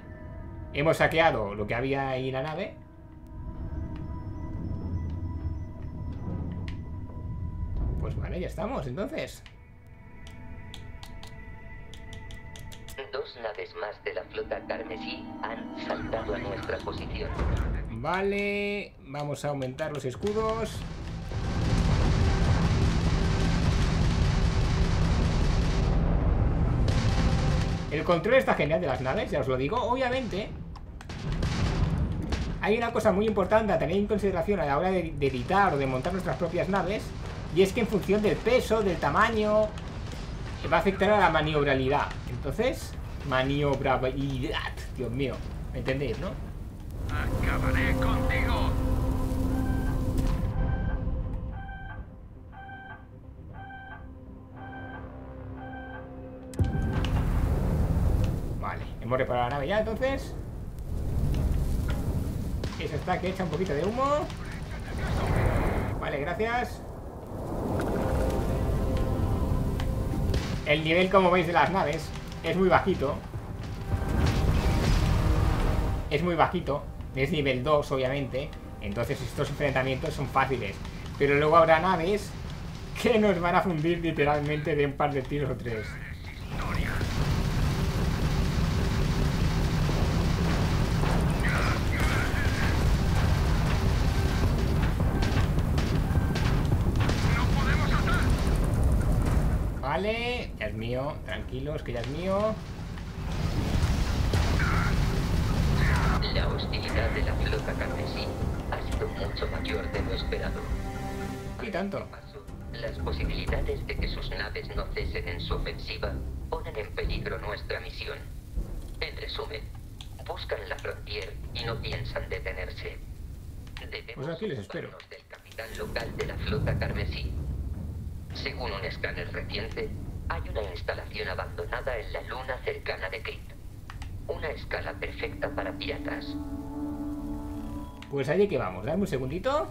Hemos saqueado lo que había ahí en la nave. Pues vale, ya estamos, entonces. Dos naves más de la flota carmesí han saltado a nuestra posición. Vale, vamos a aumentar los escudos. El control está genial de las naves, ya os lo digo. Obviamente, hay una cosa muy importante a tener en consideración a la hora de editar o de montar nuestras propias naves, y es que en función del peso, del tamaño, va a afectar a la maniobrabilidad. Entonces, maniobrabilidad, Dios mío, ¿me entendéis, no? Acabaré contigo. Vale, hemos reparado la nave ya, entonces. Eso está, que echa un poquito de humo. Vale, gracias. El nivel, como veis, de las naves es muy bajito. es muy bajito, es nivel 2 obviamente, entonces estos enfrentamientos son fáciles, pero luego habrá naves que nos van a fundir literalmente de un par de tiros o tres. Vale, ya es mío, tranquilos, que ya es mío. La hostilidad de la flota carmesí ha sido mucho mayor de lo esperado. ¿Y tanto? Las posibilidades de que sus naves no cesen en su ofensiva ponen en peligro nuestra misión. En resumen, buscan la Frontier y no piensan detenerse. Debemos pues aquí les espero. Del capitán local de la flota carmesí. Según un escáner reciente, hay una instalación abandonada en la luna cercana de Kate. Una escala perfecta para piratas. Pues allí que vamos, dame un segundito.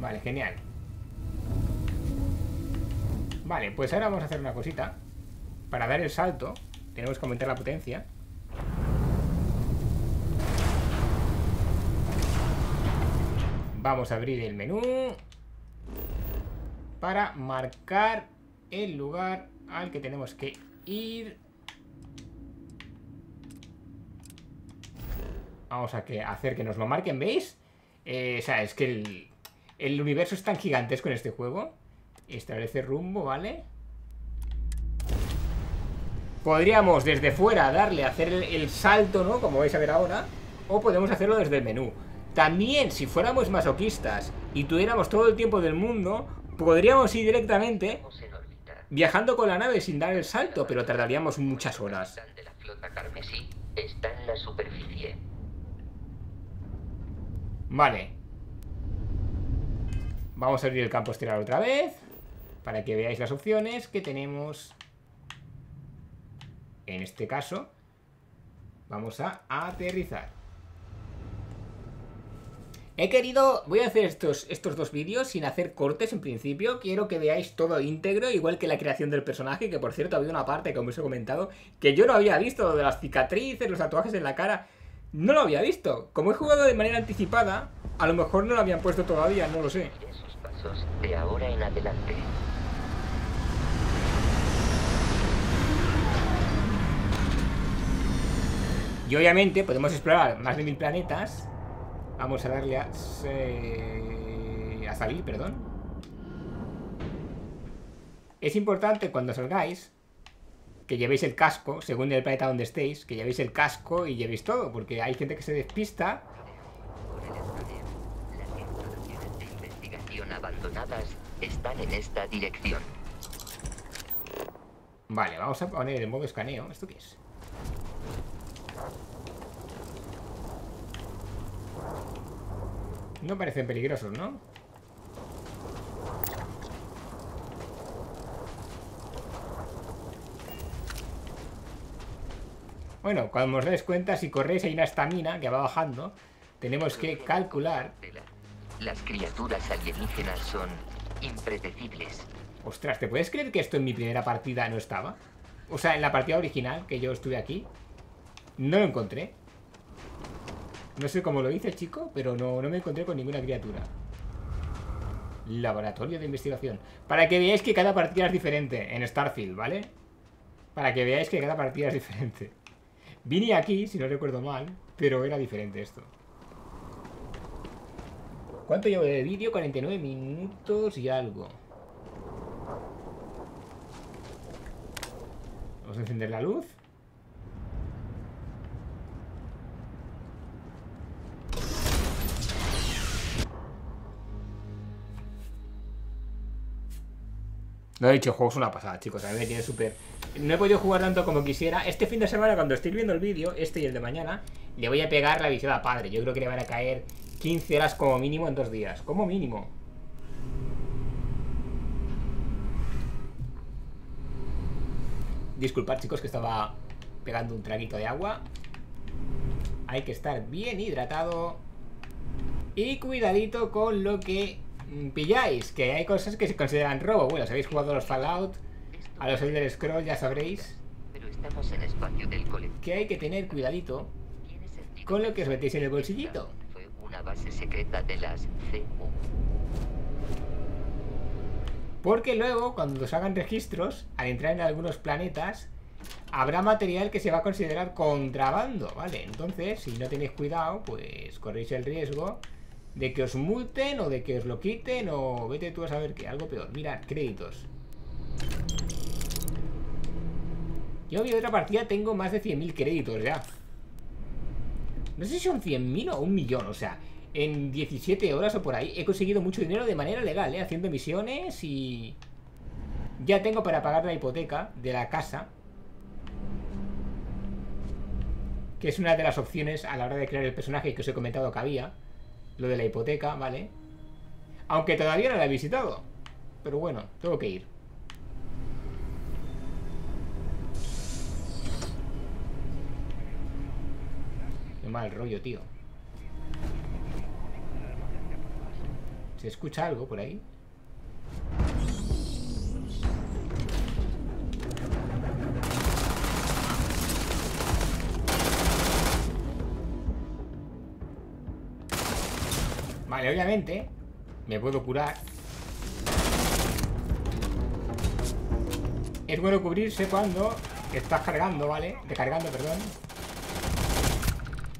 Vale, genial. Vale, pues ahora vamos a hacer una cosita. Para dar el salto, tenemos que aumentar la potencia. Vamos a abrir el menú para marcar el lugar al que tenemos que ir. Vamos a hacer que nos lo marquen, ¿veis? O sea, es que el universo es tan gigantesco en este juego. Establece rumbo, ¿vale? Podríamos desde fuera darle a hacer el salto, ¿no? Como vais a ver ahora. O podemos hacerlo desde el menú. También, si fuéramos masoquistas y tuviéramos todo el tiempo del mundo, podríamos ir directamente viajando con la nave sin dar el salto, pero tardaríamos muchas horas. El capitán de la flota carmesí está en la superficie. Vale. Vamos a abrir el campo estelar otra vez para que veáis las opciones que tenemos. En este caso, vamos a aterrizar. Voy a hacer estos dos vídeos sin hacer cortes en principio. Quiero que veáis todo íntegro, igual que la creación del personaje, que por cierto había una parte, como os he comentado, que yo no había visto, lo de las cicatrices, los tatuajes en la cara. No lo había visto. Como he jugado de manera anticipada, a lo mejor no lo habían puesto todavía, no lo sé. De ahora en adelante. Y obviamente podemos explorar más de 1000 planetas. Vamos a darle a salir, perdón. Es importante cuando salgáis que llevéis el casco, según el planeta donde estéis, que llevéis el casco y llevéis todo, porque hay gente que se despista. Las instalaciones de investigación abandonadas están en esta dirección. Vale, vamos a poner el modo escaneo. ¿Esto qué es? No parecen peligrosos, ¿no? Bueno, cuando os dais cuenta, si corréis, hay una estamina que va bajando. Tenemos que calcular. Las criaturas alienígenas son impredecibles. Ostras, ¿te puedes creer que esto en mi primera partida no estaba? O sea, en la partida original, que yo estuve aquí, no lo encontré. No sé cómo lo hice, chico, pero no me encontré con ninguna criatura. Laboratorio de investigación. Para que veáis que cada partida es diferente en Starfield, ¿vale? Para que veáis que cada partida es diferente. Vine aquí, si no recuerdo mal, pero era diferente esto. ¿Cuánto llevo de vídeo? 49 minutos y algo. Vamos a encender la luz. No he dicho, el juego es una pasada, chicos. A mí me tiene súper... No he podido jugar tanto como quisiera. Este fin de semana, cuando estéis viendo el vídeo, este y el de mañana, le voy a pegar la viciada padre. Yo creo que le van a caer 15 horas como mínimo en 2 días. Como mínimo. Disculpad, chicos, que estaba pegando un traguito de agua. Hay que estar bien hidratado. Y cuidadito con lo que pilláis, que hay cosas que se consideran robo. Bueno, si habéis jugado los Fallout, A los Elder Scrolls ya sabréis que hay que tener cuidadito con lo que os metéis en el bolsillito. Fue una base secreta de las CU. Porque luego, cuando os hagan registros, al entrar en algunos planetas, habrá material que se va a considerar contrabando, ¿vale? Entonces, si no tenéis cuidado, pues corréis el riesgo de que os multen o de que os lo quiten o vete tú a saber qué, algo peor. Mirad, créditos. Yo mi otra partida tengo más de 100.000 créditos ya. No sé si son 100.000 o un millón, o sea... En 17 horas o por ahí he conseguido mucho dinero de manera legal, haciendo misiones y... Ya tengo para pagar la hipoteca de la casa, que es una de las opciones a la hora de crear el personaje que os he comentado que había. Lo de la hipoteca, ¿vale? Aunque todavía no la he visitado, pero bueno, tengo que ir. Qué mal rollo, tío. ¿Se escucha algo por ahí? Vale, obviamente me puedo curar. Es bueno cubrirse cuando estás cargando, ¿vale? Recargando, perdón.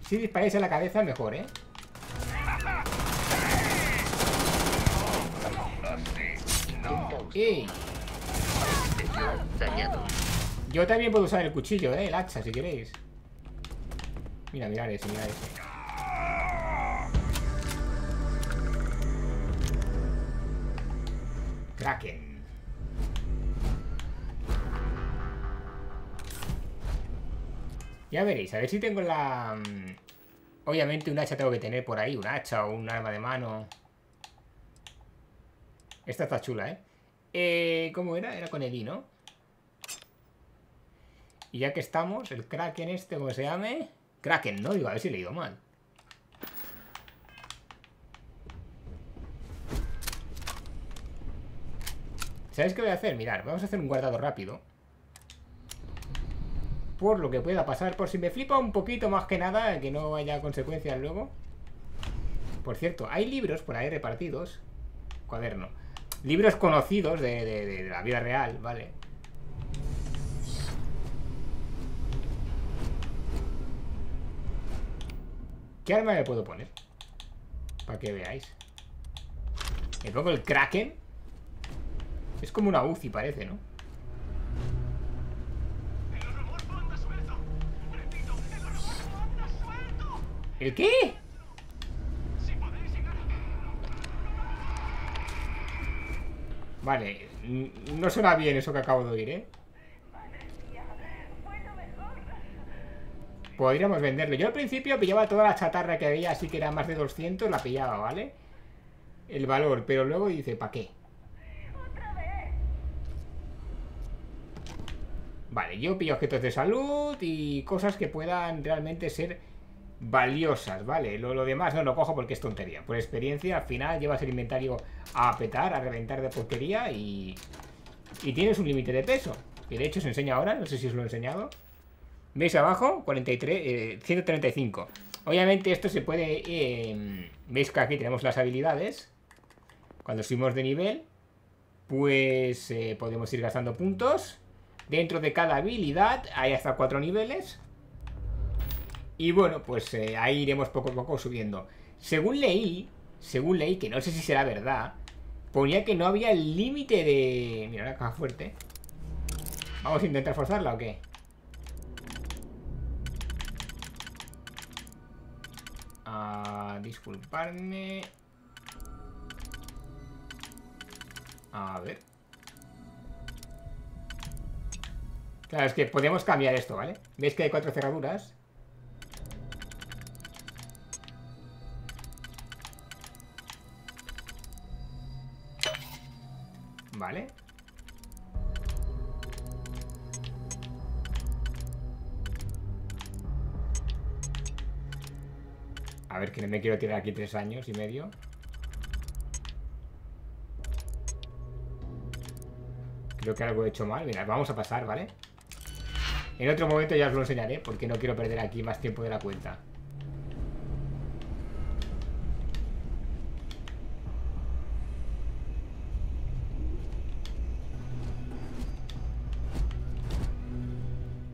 Si disparáis a la cabeza, mejor, ¿eh? ¡Ey! Yo también puedo usar el cuchillo, el hacha, si queréis. Mira, mirad ese, mirad ese. Kraken. Ya veréis, a ver si tengo la... Obviamente un hacha tengo que tener por ahí, un hacha o un arma de mano. Esta está chula, ¿eh? ¿Cómo era? Era con el I, ¿no? Y ya que estamos, el Kraken este, ¿cómo se llame? Kraken, ¿no? Digo, a ver si he leído mal. ¿Sabéis qué voy a hacer? Mirad, vamos a hacer un guardado rápido, por lo que pueda pasar, por si me flipa un poquito más que nada, que no haya consecuencias luego. Por cierto, hay libros por ahí repartidos. Cuaderno. Libros conocidos de la vida real, ¿vale? ¿Qué arma me puedo poner? Para que veáis. ¿Me pongo el Kraken? Es como una Uzi, parece, ¿no? ¿El qué? Vale, no suena bien eso que acabo de oír, ¿eh? Podríamos venderlo. Yo al principio pillaba toda la chatarra que había, así que era más de 200, la pillaba, ¿vale? El valor, pero luego dice, ¿para qué? Vale, yo pillo objetos de salud y cosas que puedan realmente ser valiosas, ¿vale? Lo demás no lo cojo porque es tontería. Por experiencia, al final llevas el inventario a petar, a reventar de porquería y tienes un límite de peso, que de hecho se enseña ahora, no sé si os lo he enseñado. ¿Veis abajo? 135. Obviamente esto se puede... veis que aquí tenemos las habilidades. Cuando subimos de nivel, pues podemos ir gastando puntos. Dentro de cada habilidad hay hasta 4 niveles. Y bueno, pues ahí iremos poco a poco subiendo. Según leí, que no sé si será verdad, ponía que no había el límite de... Mira, una caja fuerte. ¿Vamos a intentar forzarla o qué? Disculparme. A ver. Claro, es que podemos cambiar esto, ¿vale? ¿Veis que hay 4 cerraduras? Vale. A ver, que me quiero tirar aquí 3 años y medio. Creo que algo he hecho mal. Mira, vamos a pasar, ¿vale? En otro momento ya os lo enseñaré, porque no quiero perder aquí más tiempo de la cuenta.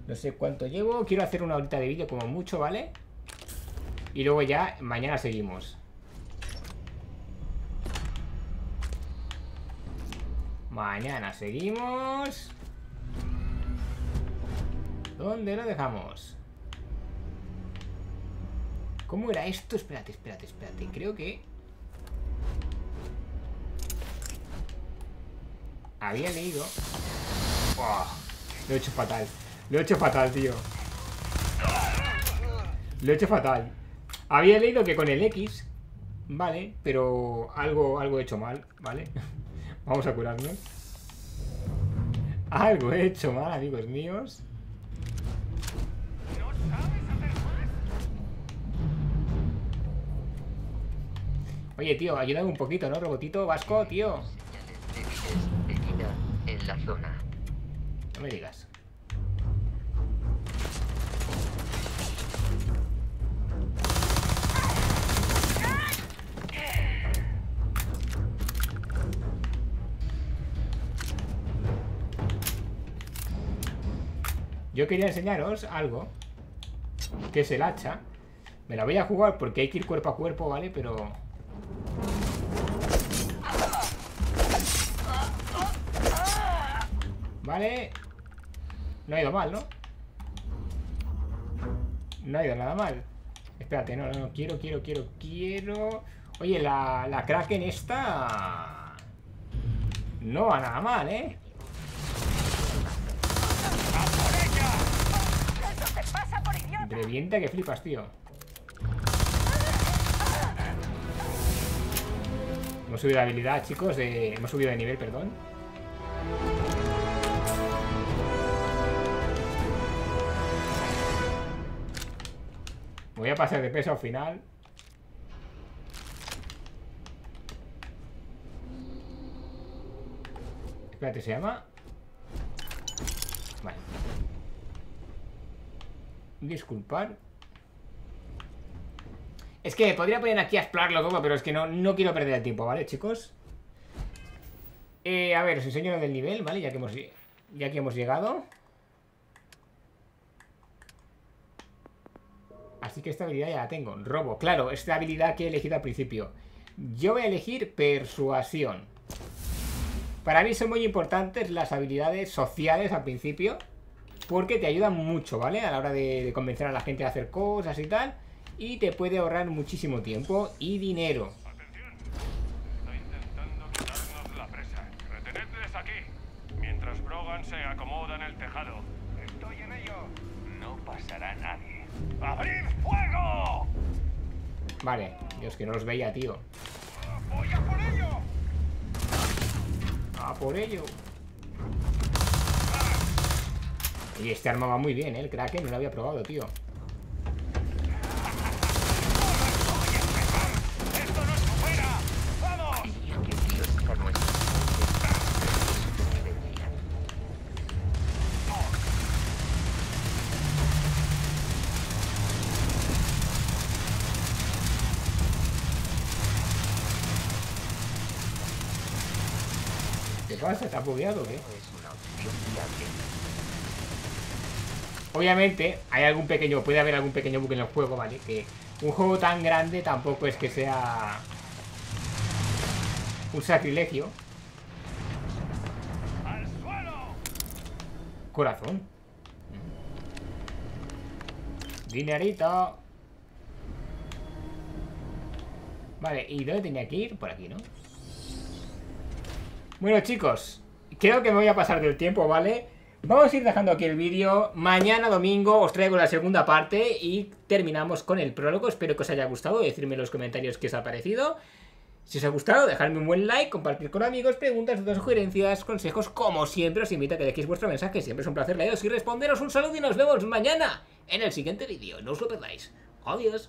No sé cuánto llevo. Quiero hacer una horita de vídeo como mucho, ¿vale? Y luego ya mañana seguimos. Mañana seguimos. ¿Dónde lo dejamos? ¿Cómo era esto? Espérate, espérate, espérate. Creo que... había leído... oh, lo he hecho fatal. Lo he hecho fatal, tío. Lo he hecho fatal. Había leído que con el X, vale, pero algo he hecho mal, ¿vale? Vamos a curarnos. Algo he hecho mal, amigos míos. Oye, tío, ayúdame un poquito, ¿no, robotito? Vasco, tío. En la zona. No me digas. Yo quería enseñaros algo, que es el hacha. Me la voy a jugar porque hay que ir cuerpo a cuerpo, ¿vale? Pero... vale. No ha ido mal, ¿no? No ha ido nada mal. Espérate, no. Quiero. Oye, la Kraken esta... no va nada mal, ¿eh? Revienta que flipas, tío. Hemos subido de habilidad, chicos. Hemos subido de nivel, perdón. Voy a pasar de peso al final. Espérate, ¿se llama? Vale. Disculpar. Es que podría poner aquí a explorarlo todo, pero es que no quiero perder el tiempo, ¿vale, chicos? A ver, os enseño lo del nivel, ¿vale? Ya que hemos llegado. Así que esta habilidad ya la tengo. Robo, claro, esta habilidad que he elegido al principio. Yo voy a elegir persuasión. Para mí son muy importantes las habilidades sociales al principio, porque te ayuda mucho, ¿vale? A la hora de convencer a la gente a hacer cosas y tal. Y te puede ahorrar muchísimo tiempo y dinero. Atención. Está intentando quitarnos la presa. Retenedles aquí. Mientras Brogan se acomoda en el tejado. Estoy en ello. No pasará nadie. ¡Abrid fuego! Vale. Dios, que no los veía, tío. ¡Voy a por ello! ¡A por ello! Y este arma va muy bien, ¿eh? El Kraken no lo había probado, tío. ¿Qué pasa? ¿Está bugueado, eh? Obviamente, puede haber algún pequeño bug en el juego, ¿vale? Que un juego tan grande tampoco es que sea un sacrilegio. ¡Al suelo! Corazón. Dinerito. Vale, ¿y dónde tenía que ir? Por aquí, ¿no? Bueno, chicos, creo que me voy a pasar del tiempo, ¿vale? Vamos a ir dejando aquí el vídeo. Mañana domingo os traigo la segunda parte y terminamos con el prólogo. Espero que os haya gustado. Decidme en los comentarios qué os ha parecido. Si os ha gustado, dejadme un buen like, compartir con amigos, preguntas, dudas, sugerencias, consejos. Como siempre, os invito a que dejéis vuestro mensaje. Siempre es un placer leeros y responderos. Un saludo y nos vemos mañana en el siguiente vídeo. No os lo perdáis. Adiós.